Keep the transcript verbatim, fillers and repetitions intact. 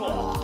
我。